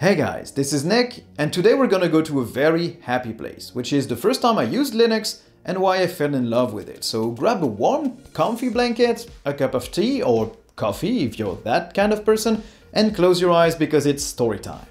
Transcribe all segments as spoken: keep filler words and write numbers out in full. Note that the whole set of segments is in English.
Hey guys, this is Nick, and today we're gonna go to a very happy place, which is the first time I used Linux and why I fell in love with it. So grab a warm, comfy blanket, a cup of tea or coffee if you're that kind of person, and close your eyes because it's story time.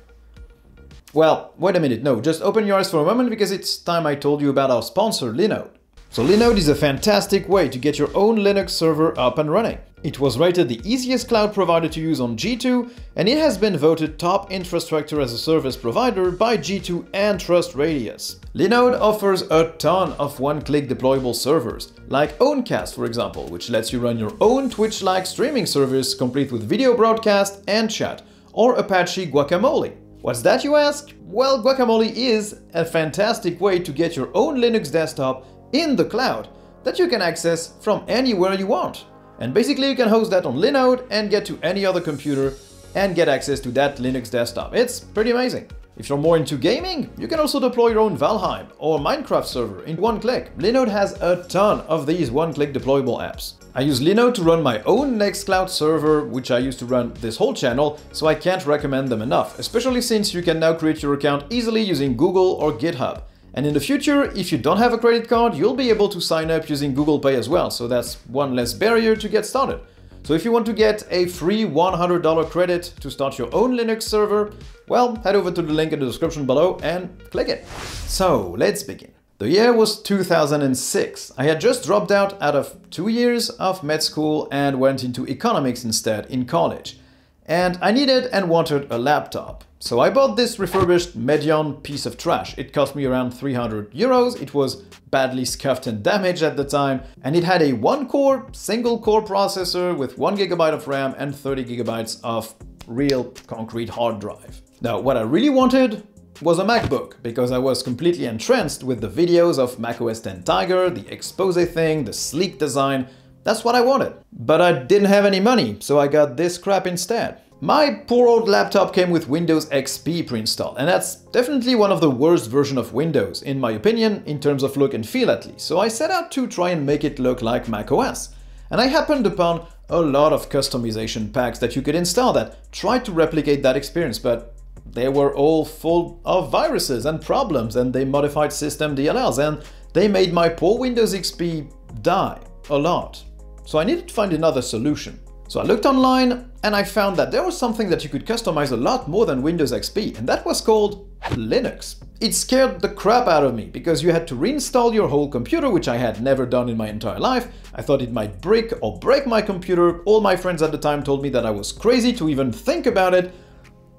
Well, wait a minute, no, just open your eyes for a moment because it's time I told you about our sponsor, Linode. So Linode is a fantastic way to get your own Linux server up and running. It was rated the easiest cloud provider to use on G two, and it has been voted top infrastructure as a service provider by G two and TrustRadius. Linode offers a ton of one-click deployable servers, like Owncast for example, which lets you run your own Twitch-like streaming service complete with video broadcast and chat, or Apache Guacamole. What's that, you ask? Well, Guacamole is a fantastic way to get your own Linux desktop in the cloud that you can access from anywhere you want. And basically you can host that on Linode and get to any other computer and get access to that Linux desktop. It's pretty amazing. If you're more into gaming, you can also deploy your own Valheim or Minecraft server in one click. Linode has a ton of these one-click deployable apps. I use Linode to run my own Nextcloud server, which I used to run this whole channel, so I can't recommend them enough, especially since you can now create your account easily using Google or GitHub. And in the future, if you don't have a credit card, you'll be able to sign up using Google Pay as well, so that's one less barrier to get started. So if you want to get a free one hundred dollar credit to start your own Linux server, well, head over to the link in the description below and click it. So let's begin. The year was two thousand six. I had just dropped out out of two years of med school and went into economics instead in college. And I needed and wanted a laptop. So I bought this refurbished Medion piece of trash. It cost me around three hundred euros. It was badly scuffed and damaged at the time. And it had a one core, single core processor with one gigabyte of RAM and thirty gigabytes of real concrete hard drive. Now, what I really wanted was a MacBook because I was completely entranced with the videos of Mac O S ten Tiger, the expose thing, the sleek design. That's what I wanted. But I didn't have any money, so I got this crap instead. My poor old laptop came with Windows X P pre-installed, and that's definitely one of the worst versions of Windows, in my opinion, in terms of look and feel at least. So I set out to try and make it look like Mac O S. And I happened upon a lot of customization packs that you could install that tried to replicate that experience, but they were all full of viruses and problems, and they modified system D L Ls, and they made my poor Windows X P die a lot. So I needed to find another solution. So I looked online and I found that there was something that you could customize a lot more than Windows X P, and that was called Linux. It scared the crap out of me because you had to reinstall your whole computer, which I had never done in my entire life. I thought it might brick or break my computer. All my friends at the time told me that I was crazy to even think about it,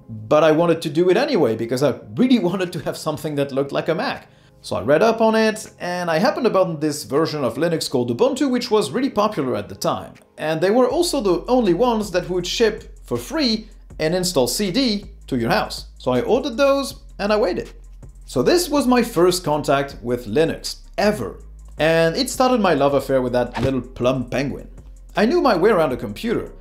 but I wanted to do it anyway because I really wanted to have something that looked like a Mac. So I read up on it, and I happened upon this version of Linux called Ubuntu, which was really popular at the time. And they were also the only ones that would ship for free and install C D to your house. So I ordered those, and I waited. So this was my first contact with Linux, ever. And it started my love affair with that little plump penguin. I knew my way around a computer.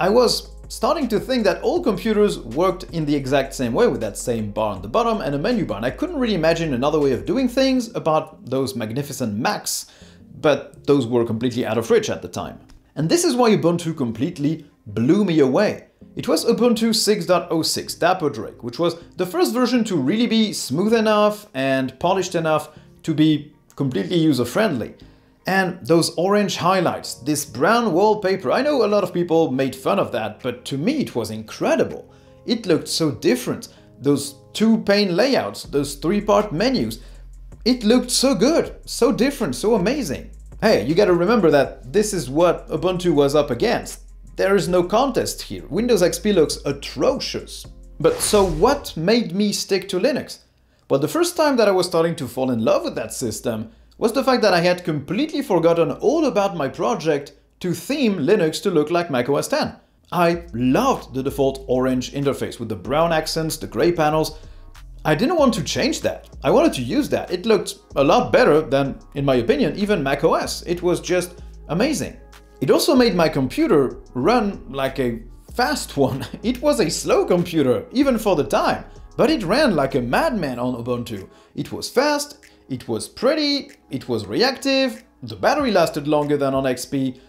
I was starting to think that all computers worked in the exact same way, with that same bar on the bottom and a menu bar, and I couldn't really imagine another way of doing things about those magnificent Macs, but those were completely out of reach at the time. And this is why Ubuntu completely blew me away. It was Ubuntu six point oh six, Dapper Drake, which was the first version to really be smooth enough and polished enough to be completely user-friendly. And those orange highlights, this brown wallpaper, I know a lot of people made fun of that, but to me it was incredible. It looked so different. Those two-pane layouts, those three-part menus, it looked so good, so different, so amazing. Hey, you gotta remember that this is what Ubuntu was up against. There is no contest here. Windows X P looks atrocious. But so what made me stick to Linux? Well, the first time that I was starting to fall in love with that system was the fact that I had completely forgotten all about my project to theme Linux to look like Mac O S ten. I loved the default orange interface with the brown accents, the gray panels. I didn't want to change that. I wanted to use that. It looked a lot better than, in my opinion, even Mac O S. It was just amazing. It also made my computer run like a fast one. It was a slow computer, even for the time, but it ran like a madman on Ubuntu. It was fast. It was pretty, it was reactive, the battery lasted longer than on X P,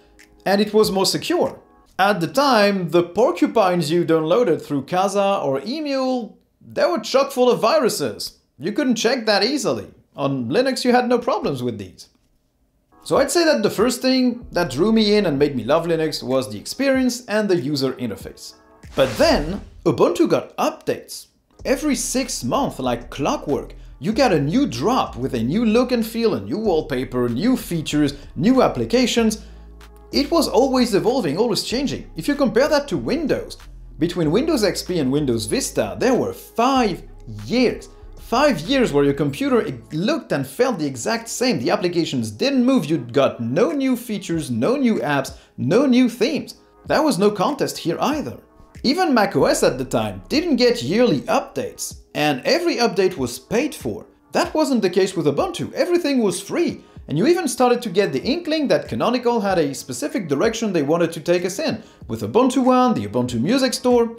and it was more secure. At the time, the porcupines you downloaded through Kazaa or Emule, they were chock full of viruses. You couldn't check that easily. On Linux, you had no problems with these. So I'd say that the first thing that drew me in and made me love Linux was the experience and the user interface. But then Ubuntu got updates. Every six months, like clockwork, you got a new drop with a new look and feel, a new wallpaper, new features, new applications. It was always evolving, always changing. If you compare that to Windows, between Windows X P and Windows Vista, there were five years. Five years where your computer looked and felt the exact same, the applications didn't move, you got no new features, no new apps, no new themes. There was no contest here either. Even macOS at the time didn't get yearly updates, and every update was paid for. That wasn't the case with Ubuntu, everything was free, and you even started to get the inkling that Canonical had a specific direction they wanted to take us in, with Ubuntu One, the Ubuntu Music Store.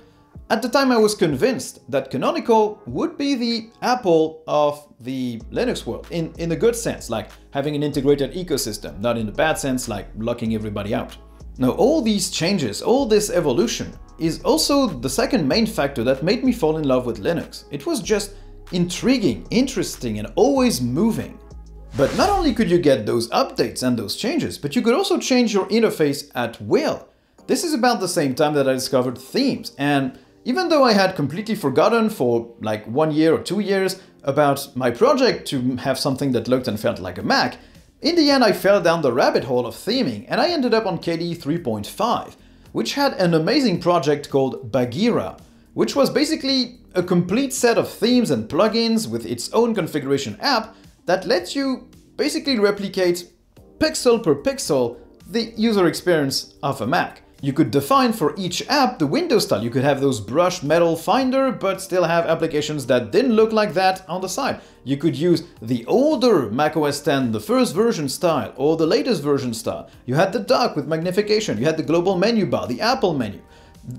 At the time I was convinced that Canonical would be the Apple of the Linux world, in, in the good sense, like having an integrated ecosystem, not in the bad sense, like locking everybody out. Now all these changes, all this evolution, is also the second main factor that made me fall in love with Linux. It was just intriguing, interesting, and always moving. But not only could you get those updates and those changes, but you could also change your interface at will. This is about the same time that I discovered themes, and even though I had completely forgotten for like one year or two years about my project to have something that looked and felt like a Mac, in the end I fell down the rabbit hole of theming and I ended up on K D E three point five, which had an amazing project called Bagheera, which was basically a complete set of themes and plugins with its own configuration app that lets you basically replicate pixel per pixel the user experience of a Mac. You could define for each app the window style. You could have those brushed metal finder, but still have applications that didn't look like that on the side. You could use the older macOS ten, the first version style, or the latest version style. You had the dock with magnification. You had the global menu bar, the Apple menu,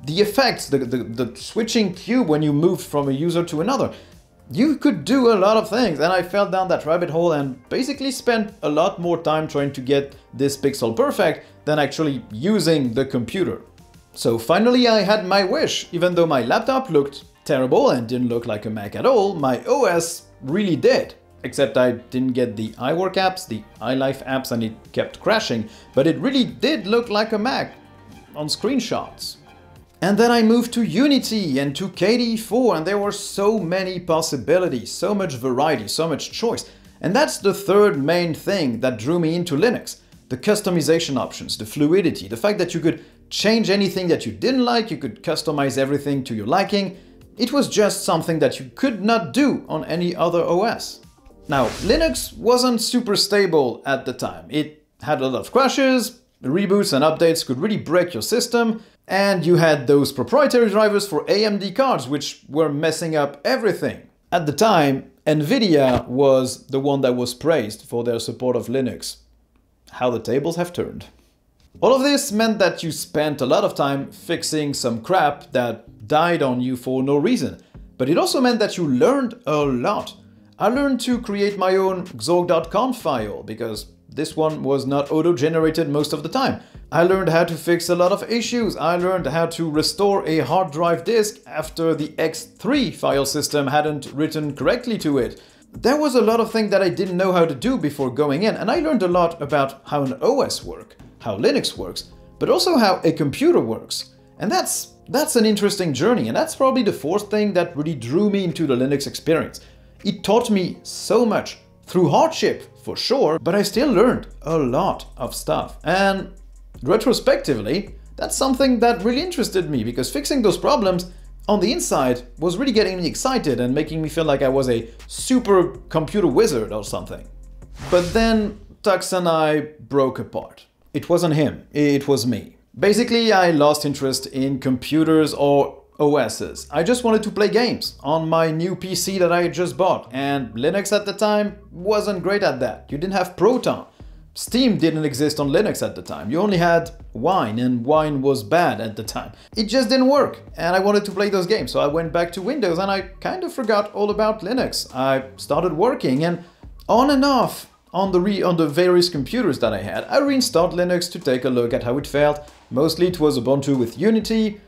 the effects, the, the, the switching cube when you moved from a user to another. You could do a lot of things, and I fell down that rabbit hole and basically spent a lot more time trying to get this pixel perfect than actually using the computer. So finally I had my wish. Even though my laptop looked terrible and didn't look like a Mac at all, my O S really did. Except I didn't get the iWork apps, the iLife apps, and it kept crashing, but it really did look like a Mac on screenshots. And then I moved to Unity and to K D E four, and there were so many possibilities, so much variety, so much choice. And that's the third main thing that drew me into Linux. The customization options, the fluidity, the fact that you could change anything that you didn't like, you could customize everything to your liking. It was just something that you could not do on any other O S. Now, Linux wasn't super stable at the time. It had a lot of crashes, reboots and updates could really break your system. And you had those proprietary drivers for A M D cards, which were messing up everything. At the time, Nvidia was the one that was praised for their support of Linux. How the tables have turned. All of this meant that you spent a lot of time fixing some crap that died on you for no reason. But it also meant that you learned a lot. I learned to create my own Xorg dot conf file, because this one was not auto-generated most of the time. I learned how to fix a lot of issues. I learned how to restore a hard drive disk after the X three file system hadn't written correctly to it. There was a lot of things that I didn't know how to do before going in, and I learned a lot about how an O S works, how Linux works, but also how a computer works. And that's, that's an interesting journey, and that's probably the fourth thing that really drew me into the Linux experience. It taught me so much, through hardship, for sure, but I still learned a lot of stuff. And retrospectively, that's something that really interested me, because fixing those problems on the inside was really getting me excited and making me feel like I was a super computer wizard or something. But then Tux and I broke apart. It wasn't him, it was me. Basically, I lost interest in computers or O Ss. I just wanted to play games on my new P C that I had just bought, and Linux at the time wasn't great at that. You didn't have Proton. Steam didn't exist on Linux at the time. You only had Wine, and Wine was bad at the time. It just didn't work, and I wanted to play those games, so I went back to Windows, and I kind of forgot all about Linux. I started working, and on and off on the, re on the various computers that I had, I reinstalled Linux to take a look at how it felt. Mostly it was Ubuntu with Unity,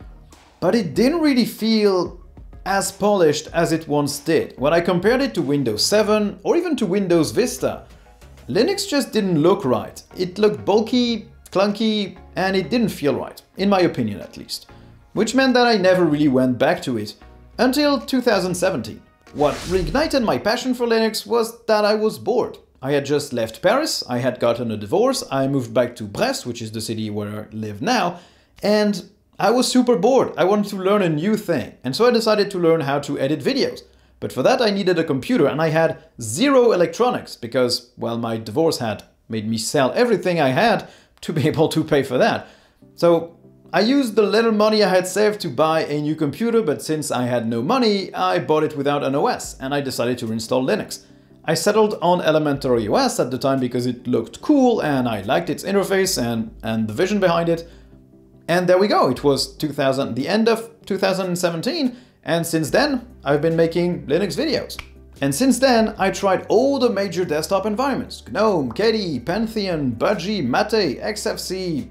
but it didn't really feel as polished as it once did. When I compared it to Windows seven or even to Windows Vista, Linux just didn't look right. It looked bulky, clunky, and it didn't feel right, in my opinion at least. Which meant that I never really went back to it until two thousand seventeen. What reignited my passion for Linux was that I was bored. I had just left Paris, I had gotten a divorce, I moved back to Brest, which is the city where I live now, and I was super bored. I wanted to learn a new thing, and so I decided to learn how to edit videos. But for that I needed a computer, and I had zero electronics because, well, my divorce had made me sell everything I had to be able to pay for that. So I used the little money I had saved to buy a new computer, but since I had no money, I bought it without an O S, and I decided to install Linux. I settled on Elementary O S at the time because it looked cool and I liked its interface and, and the vision behind it. And there we go, it was two thousand, the end of two thousand seventeen, and since then I've been making Linux videos. And since then I tried all the major desktop environments: GNOME, KDE, Pantheon, Budgie, Mate, X F C,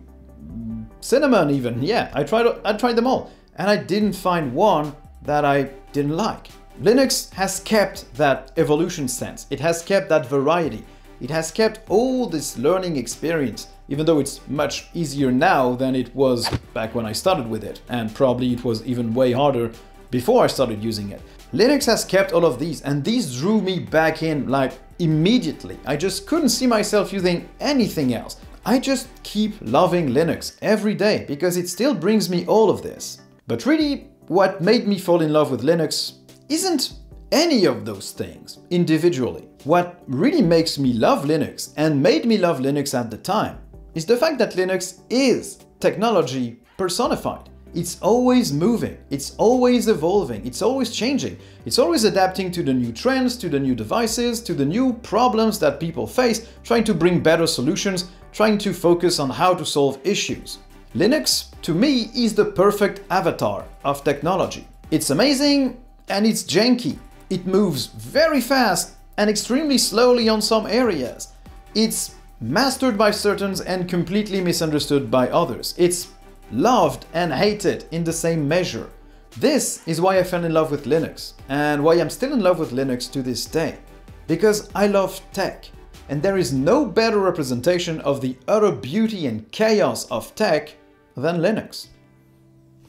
Cinnamon even, yeah, I tried, I tried them all. And I didn't find one that I didn't like. Linux has kept that evolution sense, it has kept that variety, it has kept all this learning experience, even though it's much easier now than it was back when I started with it, and probably it was even way harder before I started using it. Linux has kept all of these, and these drew me back in like immediately. I just couldn't see myself using anything else. I just keep loving Linux every day because it still brings me all of this. But really, what made me fall in love with Linux isn't any of those things individually. What really makes me love Linux, and made me love Linux at the time, is the fact that Linux is technology personified. It's always moving, it's always evolving, it's always changing, it's always adapting to the new trends, to the new devices, to the new problems that people face, trying to bring better solutions, trying to focus on how to solve issues. Linux, to me, is the perfect avatar of technology. It's amazing, and it's janky. It moves very fast and extremely slowly on some areas. It's mastered by certain and completely misunderstood by others. It's loved and hated in the same measure. This is why I fell in love with Linux, and why I'm still in love with Linux to this day. Because I love tech, and there is no better representation of the utter beauty and chaos of tech than Linux.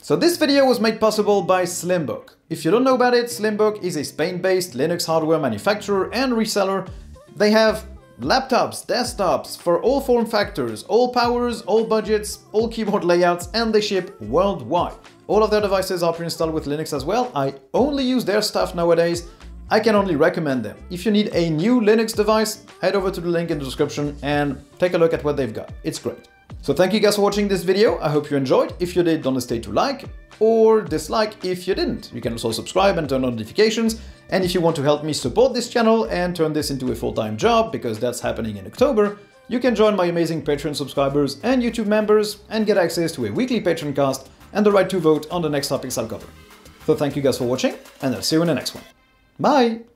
So this video was made possible by Slimbook. If you don't know about it, Slimbook is a Spain-based Linux hardware manufacturer and reseller. They have laptops, desktops for all form factors, all powers, all budgets, all keyboard layouts, and they ship worldwide. All of their devices are pre-installed with Linux as well. I only use their stuff nowadays. I can only recommend them. If you need a new Linux device, head over to the link in the description and take a look at what they've got. It's great. So thank you guys for watching this video, I hope you enjoyed. If you did, don't hesitate to like or dislike if you didn't. You can also subscribe and turn on notifications. And if you want to help me support this channel and turn this into a full-time job, because that's happening in October, you can join my amazing Patreon subscribers and YouTube members and get access to a weekly Patreon cast and the right to vote on the next topics I'll cover. So thank you guys for watching, and I'll see you in the next one. Bye!